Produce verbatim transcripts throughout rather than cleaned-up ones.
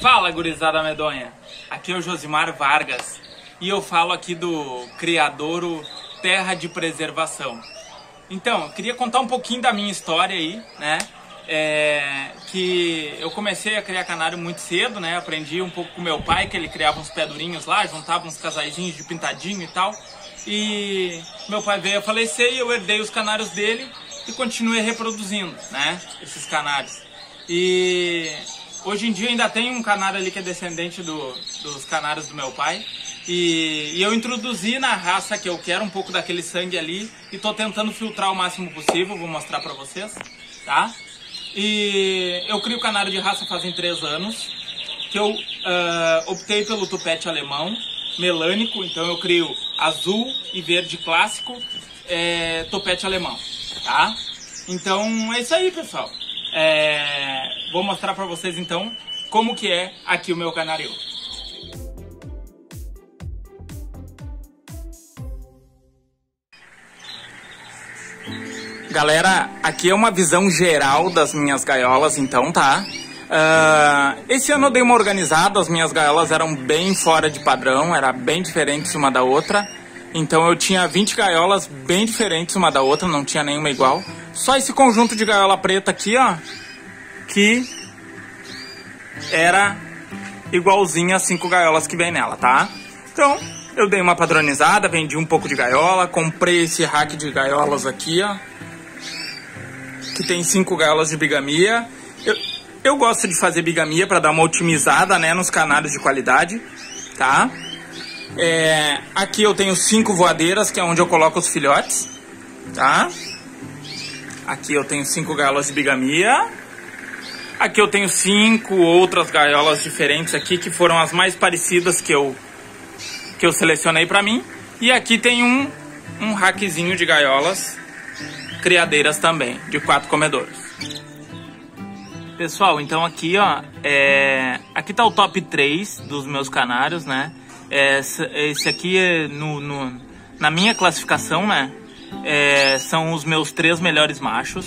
Fala, gurizada medonha! Aqui é o Josimar Vargas e eu falo aqui do criadouro Terra de Preservação. Então, eu queria contar um pouquinho da minha história aí, né? É, que eu comecei a criar canário muito cedo, né? Aprendi um pouco com meu pai, que ele criava uns pedurinhos lá, juntava uns casaizinhos de pintadinho e tal. E meu pai veio a falecer e eu herdei os canários dele e continuei reproduzindo, né? Esses canários. E hoje em dia ainda tem um canário ali que é descendente do, dos canários do meu pai. E, e eu introduzi na raça que eu quero um pouco daquele sangue ali e tô tentando filtrar o máximo possível, vou mostrar pra vocês, tá? E eu crio canário de raça fazem três anos, que eu uh, optei pelo Topete Alemão, melânico, então eu crio azul e verde clássico, é, Topete Alemão, tá? Então é isso aí, pessoal. É, vou mostrar pra vocês então como que é aqui o meu canaril. Galera, aqui é uma visão geral das minhas gaiolas, então, tá? Uh, esse ano eu dei uma organizada, as minhas gaiolas eram bem fora de padrão, era bem diferentes uma da outra. Então eu tinha vinte gaiolas bem diferentes uma da outra, não tinha nenhuma igual. Só esse conjunto de gaiola preta aqui, ó, que era igualzinha às cinco gaiolas que vem nela, tá? Então, eu dei uma padronizada, vendi um pouco de gaiola, comprei esse rack de gaiolas aqui, ó, que tem cinco gaiolas de bigamia. Eu, eu gosto de fazer bigamia para dar uma otimizada, né, nos canários de qualidade, tá? É, aqui eu tenho cinco voadeiras, que é onde eu coloco os filhotes, tá? Aqui eu tenho cinco gaiolas de bigamia. Aqui eu tenho cinco outras gaiolas diferentes aqui, que foram as mais parecidas que eu, que eu selecionei pra mim. E aqui tem um, um rackzinho de gaiolas criadeiras também, de quatro comedouros. Pessoal, então aqui, ó, é... aqui tá o top três dos meus canários, né? Esse aqui é no, no, na minha classificação, né? É, são os meus três melhores machos.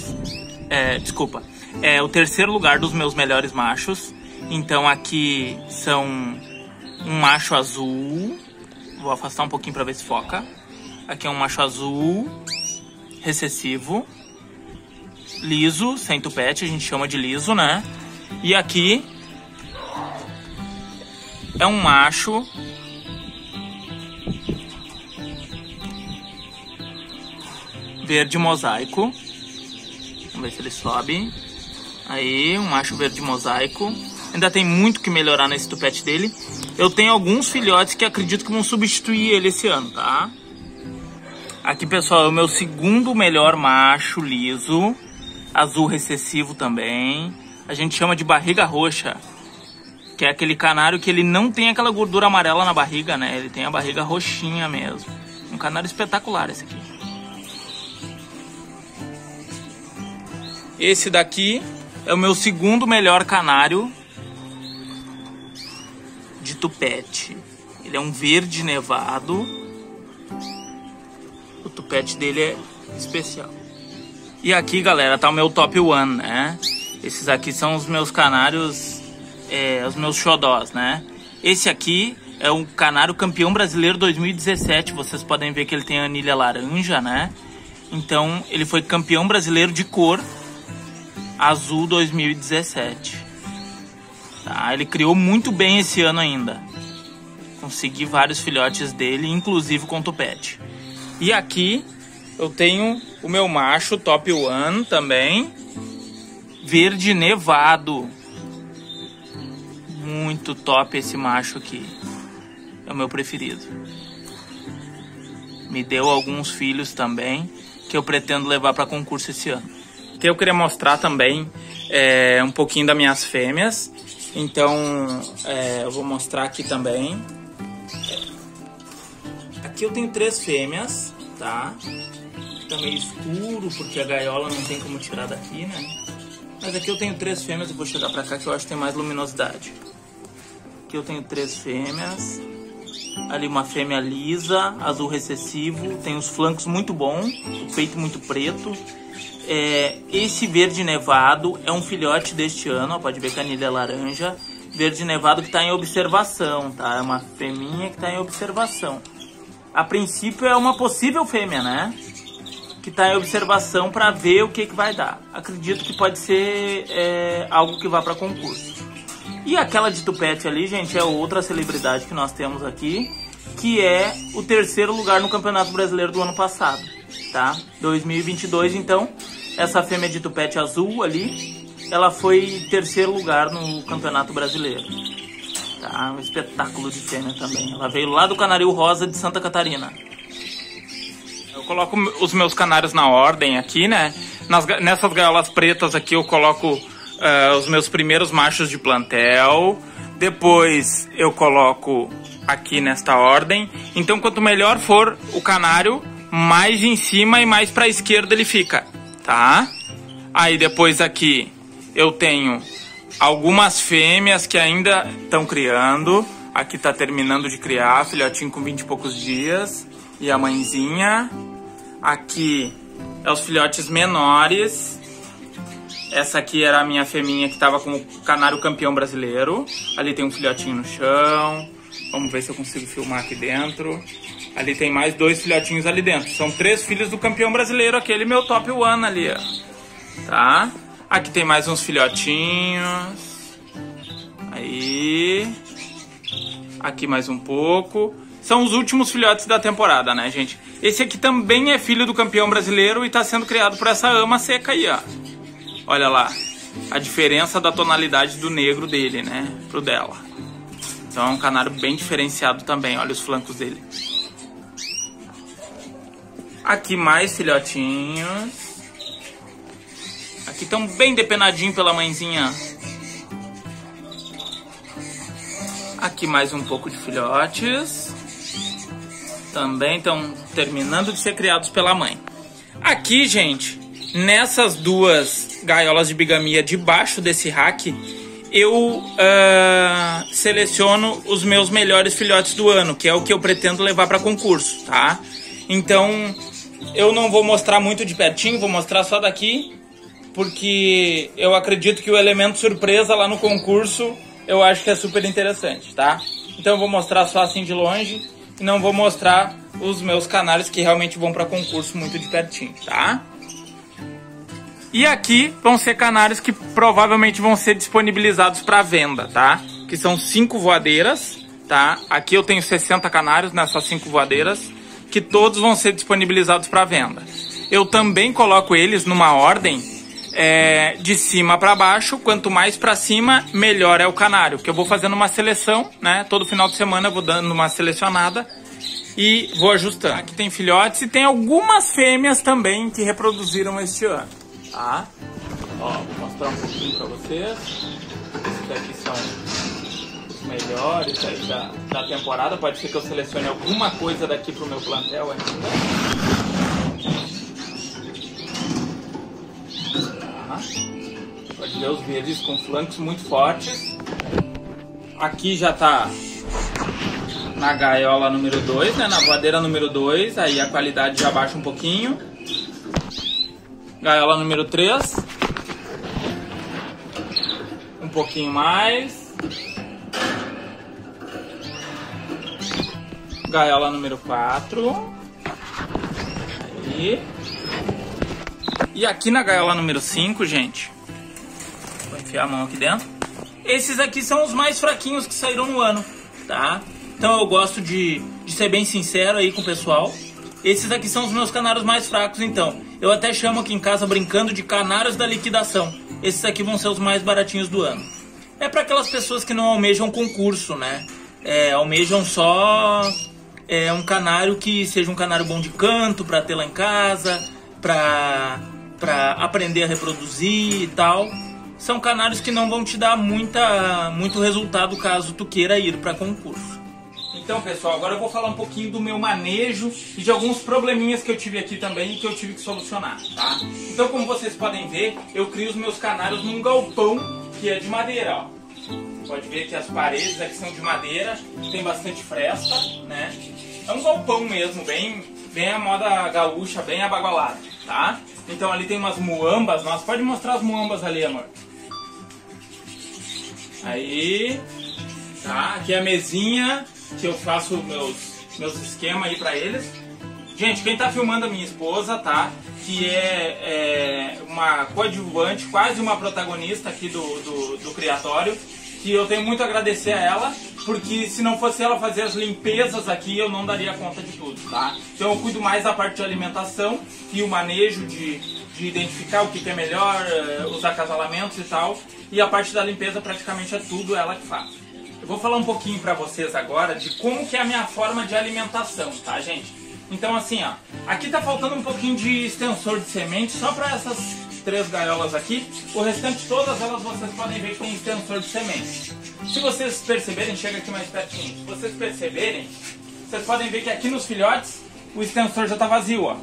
É, desculpa, é o terceiro lugar dos meus melhores machos. Então aqui são um macho azul. Vou afastar um pouquinho pra ver se foca. Aqui é um macho azul recessivo, liso, sem topete, a gente chama de liso, né? E aqui é um macho verde mosaico. Vamos ver se ele sobe. Aí, um macho verde mosaico. Ainda tem muito que melhorar nesse topete dele. Eu tenho alguns filhotes que acredito que vão substituir ele esse ano, tá? Aqui, pessoal, é o meu segundo melhor macho liso. Azul recessivo também. A gente chama de barriga roxa, que é aquele canário que ele não tem aquela gordura amarela na barriga, né? Ele tem a barriga roxinha mesmo. Um canário espetacular esse aqui. Esse daqui é o meu segundo melhor canário de topete. Ele é um verde nevado. O topete dele é especial. E aqui, galera, tá o meu top um, né? Esses aqui são os meus canários, é, os meus xodós, né? Esse aqui é um canário campeão brasileiro dois mil e dezessete. Vocês podem ver que ele tem a anilha laranja, né? Então, ele foi campeão brasileiro de cor azul dois mil e dezessete, tá? Ele criou muito bem esse ano ainda. Consegui vários filhotes dele, inclusive com topete. E aqui eu tenho o meu macho top um também, verde nevado. Muito top esse macho aqui, é o meu preferido. Me deu alguns filhos também, que eu pretendo levar para concurso esse ano. Que eu queria mostrar também é, um pouquinho das minhas fêmeas. Então é, eu vou mostrar aqui também. Aqui eu tenho três fêmeas, tá? Tá meio escuro porque a gaiola não tem como tirar daqui, né? Mas aqui eu tenho três fêmeas. Eu vou chegar pra cá que eu acho que tem mais luminosidade. Aqui eu tenho três fêmeas. Ali uma fêmea lisa, azul recessivo. Tem os flancos muito bons, o peito muito preto. É, esse verde nevado é um filhote deste ano, ó, pode ver que a anilha é laranja. verde nevado que está em observação, tá? É uma fêmea que está em observação. A princípio é uma possível fêmea, né? Que está em observação para ver o que, que vai dar. Acredito que pode ser é, algo que vá para concurso. E aquela de Topete ali, gente, é outra celebridade que nós temos aqui, que é o terceiro lugar no Campeonato Brasileiro do ano passado, tá? dois mil e vinte e dois, então, essa fêmea de Topete azul ali, ela foi terceiro lugar no Campeonato Brasileiro. Tá? Um espetáculo de fêmea também. Ela veio lá do Canaril Rosa de Santa Catarina. Eu coloco os meus canários na ordem aqui, né? Nas, nessas gaiolas pretas aqui eu coloco uh, os meus primeiros machos de plantel. Depois eu coloco aqui nesta ordem. Então quanto melhor for o canário, mais em cima e mais para a esquerda ele fica, tá? Aí depois aqui eu tenho algumas fêmeas que ainda estão criando. Aqui tá terminando de criar, filhotinho com vinte e poucos dias. E a mãezinha. Aqui é os filhotes menores. Essa aqui era a minha fêmea que tava com o canário campeão brasileiro. Ali tem um filhotinho no chão. Vamos ver se eu consigo filmar aqui dentro. Ali tem mais dois filhotinhos ali dentro. São três filhos do campeão brasileiro. Aquele meu top one ali, ó. Tá? Aqui tem mais uns filhotinhos. Aí. Aqui mais um pouco. São os últimos filhotes da temporada, né, gente? Esse aqui também é filho do campeão brasileiro e tá sendo criado por essa ama seca aí, ó. Olha lá. A diferença da tonalidade do negro dele, né? Pro dela. Então é um canário bem diferenciado também. Olha os flancos dele. Aqui mais filhotinhos. Aqui estão bem depenadinhos pela mãezinha. Aqui mais um pouco de filhotes. Também estão terminando de ser criados pela mãe. Aqui, gente, nessas duas gaiolas de bigamia debaixo desse rack, eu uh, seleciono os meus melhores filhotes do ano, que é o que eu pretendo levar para concurso, tá? Então, eu não vou mostrar muito de pertinho, vou mostrar só daqui, porque eu acredito que o elemento surpresa lá no concurso, eu acho que é super interessante, tá? Então, eu vou mostrar só assim de longe, e não vou mostrar os meus canários que realmente vão para concurso muito de pertinho, tá? E aqui vão ser canários que provavelmente vão ser disponibilizados para venda, tá? Que são cinco voadeiras, tá? Aqui eu tenho sessenta canários nessas cinco voadeiras, que todos vão ser disponibilizados para venda. Eu também coloco eles numa ordem é, de cima para baixo. Quanto mais para cima, melhor é o canário. Que eu vou fazendo uma seleção, né? Todo final de semana eu vou dando uma selecionada e vou ajustando. Aqui tem filhotes e tem algumas fêmeas também que reproduziram este ano. Tá? Ó, vou mostrar um pouquinho pra vocês. Esses aqui são os melhores aí da, da temporada. Pode ser que eu selecione alguma coisa daqui pro meu plantel ainda. Tá? Pode ver os verdes com flancos muito fortes. Aqui já tá na gaiola número dois, né? Na voadeira número dois. Aí a qualidade já baixa um pouquinho. Gaiola número três. Um pouquinho mais. Gaiola número quatro. Aí. E aqui na gaiola número cinco, gente. Vou enfiar a mão aqui dentro. Esses aqui são os mais fraquinhos que saíram no ano, tá? Então eu gosto de, de ser bem sincero aí com o pessoal. Esses aqui são os meus canários mais fracos, então. Eu até chamo aqui em casa, brincando, de canários da liquidação. Esses aqui vão ser os mais baratinhos do ano. É para aquelas pessoas que não almejam concurso, né? É, almejam só é, um canário que seja um canário bom de canto, para ter lá em casa, para para aprender a reproduzir e tal. São canários que não vão te dar muita, muito resultado caso tu queira ir para concurso. Então, pessoal, agora eu vou falar um pouquinho do meu manejo e de alguns probleminhas que eu tive aqui também e que eu tive que solucionar, tá? Então, como vocês podem ver, eu crio os meus canários num galpão que é de madeira, ó. Pode ver que as paredes aqui são de madeira, tem bastante fresta, né? É um galpão mesmo, bem, bem a moda gaúcha, bem abagualada, tá? Então, ali tem umas muambas, nossa, pode mostrar as muambas ali, amor. Aí, tá? Aqui é a mesinha que eu faço meus, meus esquemas aí pra eles. Gente, quem tá filmando é minha esposa, tá? Que é, é uma coadjuvante, quase uma protagonista aqui do, do, do criatório. Que eu tenho muito a agradecer a ela, porque se não fosse ela fazer as limpezas aqui, eu não daria conta de tudo, tá? Então eu cuido mais da parte de alimentação e o manejo de, de identificar o que, que é melhor, os acasalamentos e tal. E a parte da limpeza praticamente é tudo ela que faz. Eu vou falar um pouquinho pra vocês agora de como que é a minha forma de alimentação, tá, gente? Então assim, ó, aqui tá faltando um pouquinho de extensor de semente só pra essas três gaiolas aqui, o restante todas elas vocês podem ver que tem extensor de semente. Se vocês perceberem, chega aqui mais pertinho, se vocês perceberem, vocês podem ver que aqui nos filhotes o extensor já está vazio, ó.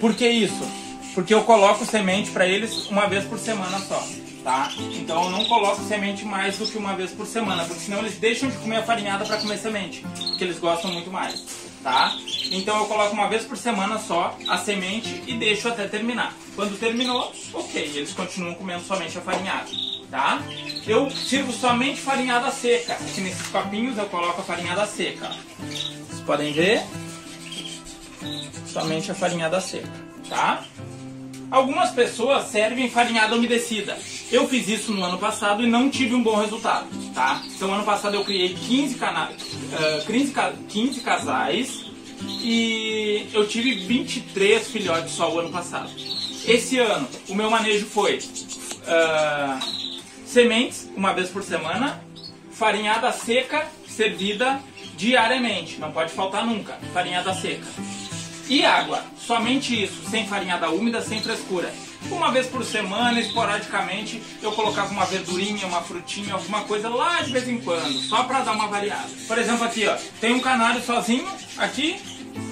Por que isso? Porque eu coloco semente para eles uma vez por semana só, tá? Então eu não coloco semente mais do que uma vez por semana, porque senão eles deixam de comer a farinhada para comer semente, porque eles gostam muito mais, tá? Então eu coloco uma vez por semana só a semente e deixo até terminar. Quando terminou, ok, eles continuam comendo somente a farinhada, tá? Eu sirvo somente farinhada seca. Aqui nesses copinhos eu coloco a farinhada seca. Vocês podem ver, somente a farinhada seca, tá? Algumas pessoas servem farinhada umedecida. Eu fiz isso no ano passado e não tive um bom resultado, tá? Então ano passado eu criei quinze, cana... uh, quinze, quinze casais e eu tive vinte e três filhotes só o ano passado. Esse ano o meu manejo foi uh, sementes uma vez por semana, farinhada seca servida diariamente, não pode faltar nunca, farinhada seca. E água, somente isso, sem farinhada úmida, sem frescura. Uma vez por semana, esporadicamente, eu colocava uma verdurinha, uma frutinha, alguma coisa lá de vez em quando, só para dar uma variada. Por exemplo, aqui ó, tem um canário sozinho, aqui,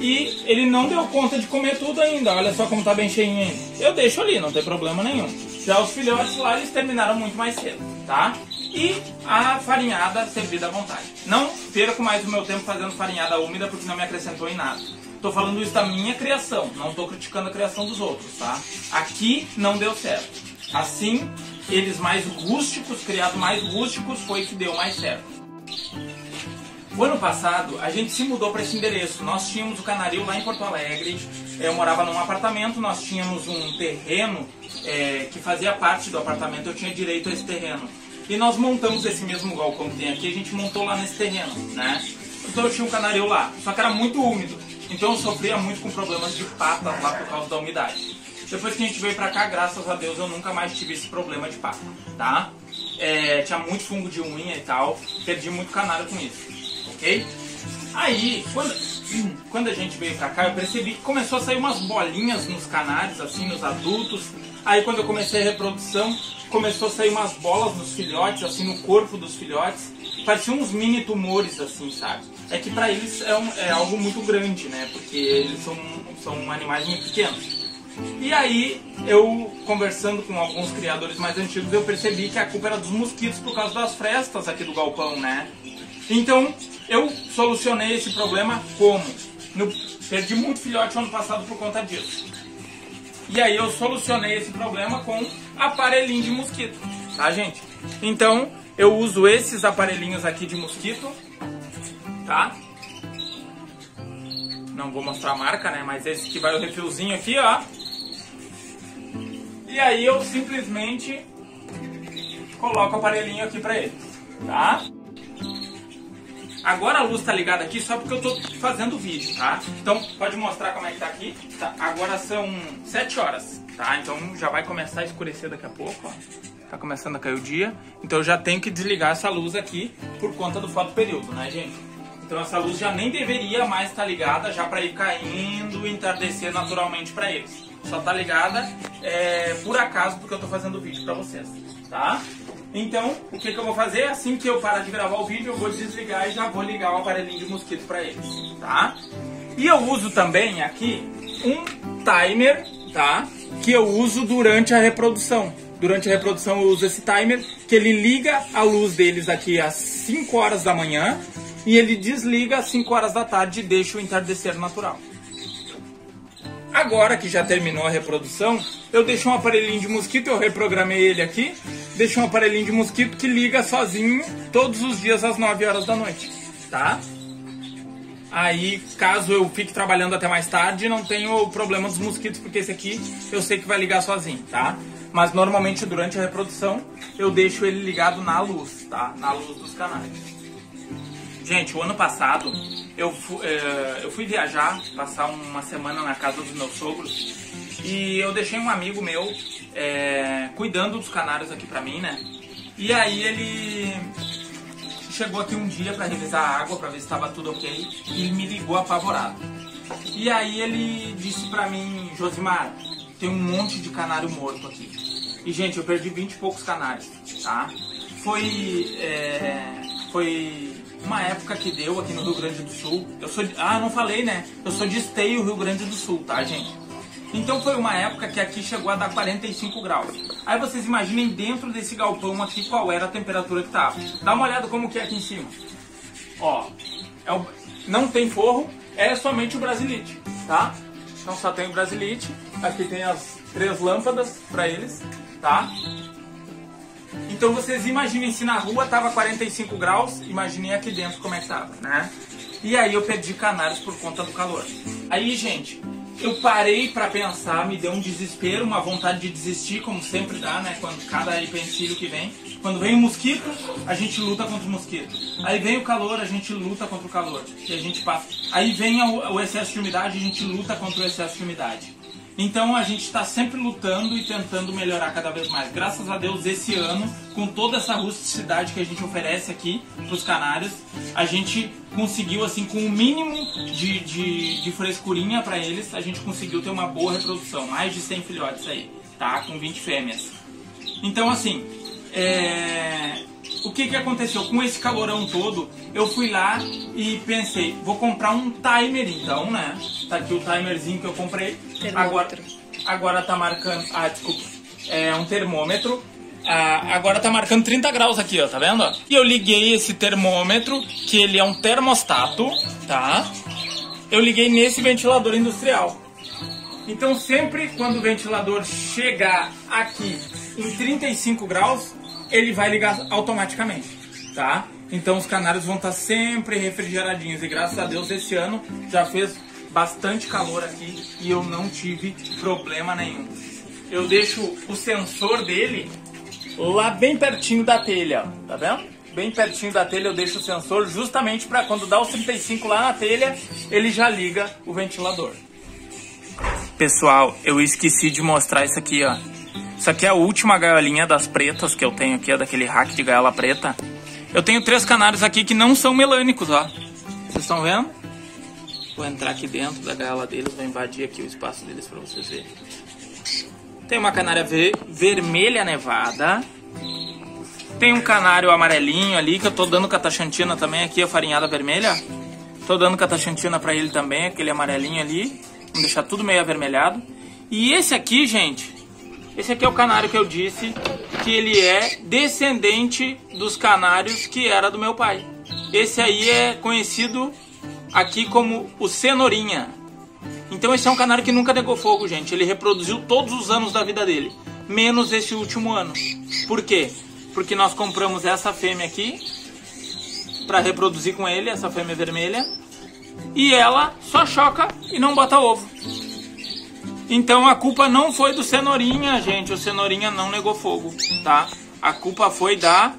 e ele não deu conta de comer tudo ainda, olha só como tá bem cheinho ainda. Eu deixo ali, não tem problema nenhum. Já os filhotes lá, eles terminaram muito mais cedo, tá? E a farinhada servida à vontade. Não perco mais o meu tempo fazendo farinhada úmida, porque não me acrescentou em nada. Tô falando isso da minha criação, não tô criticando a criação dos outros, tá? Aqui não deu certo. Assim, eles mais rústicos, criados mais rústicos, foi que deu mais certo. O ano passado, a gente se mudou para esse endereço. Nós tínhamos o Canaril lá em Porto Alegre, eu morava num apartamento, nós tínhamos um terreno é, que fazia parte do apartamento, eu tinha direito a esse terreno. E nós montamos esse mesmo galpão que tem aqui, a gente montou lá nesse terreno, né? Então eu tinha um Canaril lá, só que era muito úmido. Então eu sofria muito com problemas de patas lá por causa da umidade. Depois que a gente veio pra cá, graças a Deus, eu nunca mais tive esse problema de pata, tá? É, tinha muito fungo de unha e tal, perdi muito canário com isso, ok? Aí, quando, quando a gente veio pra cá, eu percebi que começou a sair umas bolinhas nos canários, assim, nos adultos. Aí quando eu comecei a reprodução, começou a sair umas bolas nos filhotes, assim, no corpo dos filhotes. Pareciam uns mini tumores, assim, sabe? É que pra eles é, um, é algo muito grande, né? Porque eles são, são animais muito pequenos. E aí, eu conversando com alguns criadores mais antigos, eu percebi que a culpa era dos mosquitos por causa das frestas aqui do galpão, né? Então, eu solucionei esse problema como? No, perdi muito filhote ano passado por conta disso. E aí, eu solucionei esse problema com aparelhinho de mosquito, tá, gente? Então, eu uso esses aparelhinhos aqui de mosquito, tá? Não vou mostrar a marca, né? Mas esse que vai o refilzinho aqui, ó. E aí eu simplesmente coloco o aparelhinho aqui pra ele, tá? Agora a luz tá ligada aqui só porque eu tô fazendo o vídeo, tá? Então pode mostrar como é que tá aqui. Tá, agora são sete horas, tá? Então já vai começar a escurecer daqui a pouco, ó. Tá começando a cair o dia, então eu já tenho que desligar essa luz aqui por conta do fotoperíodo, né, gente? Então essa luz já nem deveria mais estar ligada, já para ir caindo e entardecer naturalmente para eles. Só tá ligada é, por acaso porque eu tô fazendo o vídeo para vocês, tá? Então, o que que eu vou fazer? Assim que eu parar de gravar o vídeo, eu vou desligar e já vou ligar o aparelhinho de mosquito para eles, tá? E eu uso também aqui um timer, tá? Que eu uso durante a reprodução. Durante a reprodução eu uso esse timer, que ele liga a luz deles aqui às cinco horas da manhã e ele desliga às cinco horas da tarde e deixa o entardecer natural. Agora que já terminou a reprodução, eu deixei um aparelhinho de mosquito, eu reprogramei ele aqui, deixei um aparelhinho de mosquito que liga sozinho todos os dias às nove horas da noite, tá? Aí, caso eu fique trabalhando até mais tarde, não tenho problema dos mosquitos, porque esse aqui eu sei que vai ligar sozinho, tá? Mas normalmente durante a reprodução eu deixo ele ligado na luz, tá? Na luz dos canários. Gente, o ano passado eu fui, eu fui viajar, passar uma semana na casa dos meus sogros, e eu deixei um amigo meu é, cuidando dos canários aqui pra mim, né? E aí ele chegou aqui um dia pra revisar a água, pra ver se tava tudo ok, e me ligou apavorado. E aí ele disse pra mim: Josimar, tem um monte de canário morto aqui. E gente, eu perdi vinte e poucos canários, tá? Foi... É, foi... uma época que deu aqui no Rio Grande do Sul. Eu sou de... Ah, não falei, né? Eu sou de Esteio, Rio Grande do Sul, tá, gente? Então foi uma época que aqui chegou a dar quarenta e cinco graus. Aí vocês imaginem dentro desse galpão aqui qual era a temperatura que tava. Dá uma olhada como que é aqui em cima. Ó, é o... não tem forro, é somente o brasilite, tá? Então só tem o brasilite. Aqui tem as três lâmpadas pra eles, tá? Então vocês imaginem, se na rua tava quarenta e cinco graus, imaginem aqui dentro como é que tava, né? E aí eu perdi canários por conta do calor. Aí, gente, eu parei pra pensar, me deu um desespero, uma vontade de desistir, como sempre dá, né? Quando cada empecilho que vem, quando vem o mosquito, a gente luta contra o mosquito. Aí vem o calor, a gente luta contra o calor. E a gente passa. Aí vem o excesso de umidade, a gente luta contra o excesso de umidade. Então a gente está sempre lutando e tentando melhorar cada vez mais. Graças a Deus, esse ano, com toda essa rusticidade que a gente oferece aqui para os canários, a gente conseguiu, assim, com o mínimo de, de, de frescurinha para eles, a gente conseguiu ter uma boa reprodução. Mais de cem filhotes aí, tá? Com vinte fêmeas. Então, assim, é... o que que aconteceu? Com esse calorão todo, eu fui lá e pensei, vou comprar um timer então, né? Tá aqui o timerzinho que eu comprei. Agora, agora tá marcando... Ah, desculpa. É um termômetro. Ah, agora tá marcando trinta graus aqui, ó. Tá vendo? E eu liguei esse termômetro, que ele é um termostato, tá? Eu liguei nesse ventilador industrial. Então sempre quando o ventilador chegar aqui em trinta e cinco graus, ele vai ligar automaticamente, tá? Então os canários vão estar sempre refrigeradinhos. E graças a Deus esse ano já fez bastante calor aqui e eu não tive problema nenhum. Eu deixo o sensor dele lá bem pertinho da telha, ó. Tá vendo? Bem pertinho da telha eu deixo o sensor, justamente para quando dá os trinta e cinco lá na telha, ele já liga o ventilador. Pessoal, eu esqueci de mostrar isso aqui, ó. Isso aqui é a última gaiolinha das pretas que eu tenho aqui, é daquele rack de gaiola preta. Eu tenho três canários aqui que não são melânicos, ó. Vocês estão vendo? Vou entrar aqui dentro da gaiola deles, vou invadir aqui o espaço deles pra vocês verem. Tem uma canária ver vermelha nevada. Tem um canário amarelinho ali, que eu tô dando cataxantina também aqui, a farinhada vermelha. Tô dando cataxantina pra ele também, aquele amarelinho ali. Vamos deixar tudo meio avermelhado. E esse aqui, gente... Esse aqui é o canário que eu disse que ele é descendente dos canários que era do meu pai. Esse aí é conhecido aqui como o Cenourinha. Então esse é um canário que nunca pegou fogo, gente. Ele reproduziu todos os anos da vida dele, menos esse último ano. Por quê? Porque nós compramos essa fêmea aqui para reproduzir com ele, essa fêmea vermelha. E ela só choca e não bota ovo. Então a culpa não foi do Cenourinha, gente. O Cenourinha não negou fogo, tá? A culpa foi da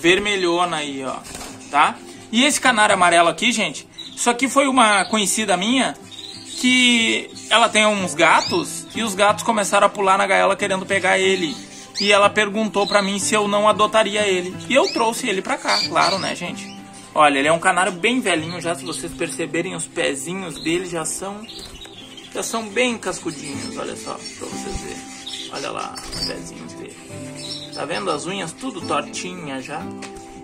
vermelhona aí, ó, tá? E esse canário amarelo aqui, gente, isso aqui foi uma conhecida minha que ela tem uns gatos e os gatos começaram a pular na gaiola querendo pegar ele. E ela perguntou pra mim se eu não adotaria ele. E eu trouxe ele pra cá, claro, né, gente? Olha, ele é um canário bem velhinho já, se vocês perceberem, os pezinhos dele já são... Já são bem cascudinhos, olha só, pra vocês verem. Olha lá, os pezinhos dele. Tá vendo? As unhas tudo tortinha já.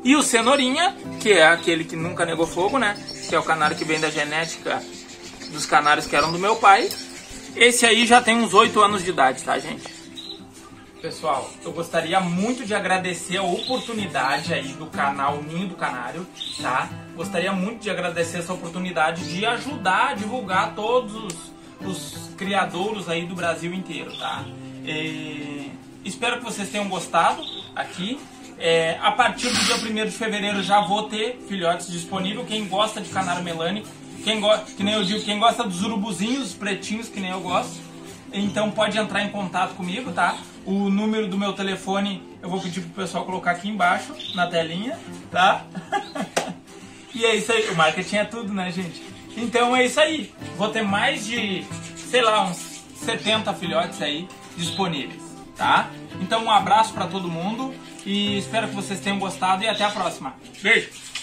E o Cenourinha, que é aquele que nunca negou fogo, né? Que é o canário que vem da genética dos canários que eram do meu pai. Esse aí já tem uns oito anos de idade, tá, gente? Pessoal, eu gostaria muito de agradecer a oportunidade aí do canal Ninho do Canário, tá? Gostaria muito de agradecer essa oportunidade de ajudar a divulgar todos os... os criadouros aí do Brasil inteiro, tá? E espero que vocês tenham gostado aqui. É, a partir do dia primeiro de fevereiro já vou ter filhotes disponíveis. Quem gosta de canário melânico, quem gosta, que nem eu digo, quem gosta dos urubuzinhos pretinhos, que nem eu gosto, então pode entrar em contato comigo, tá? O número do meu telefone eu vou pedir pro pessoal colocar aqui embaixo, na telinha, tá? E é isso aí, o marketing é tudo, né, gente? Então é isso aí, vou ter mais de, sei lá, uns setenta filhotes aí disponíveis, tá? Então um abraço pra todo mundo. E espero que vocês tenham gostado e até a próxima. Beijo!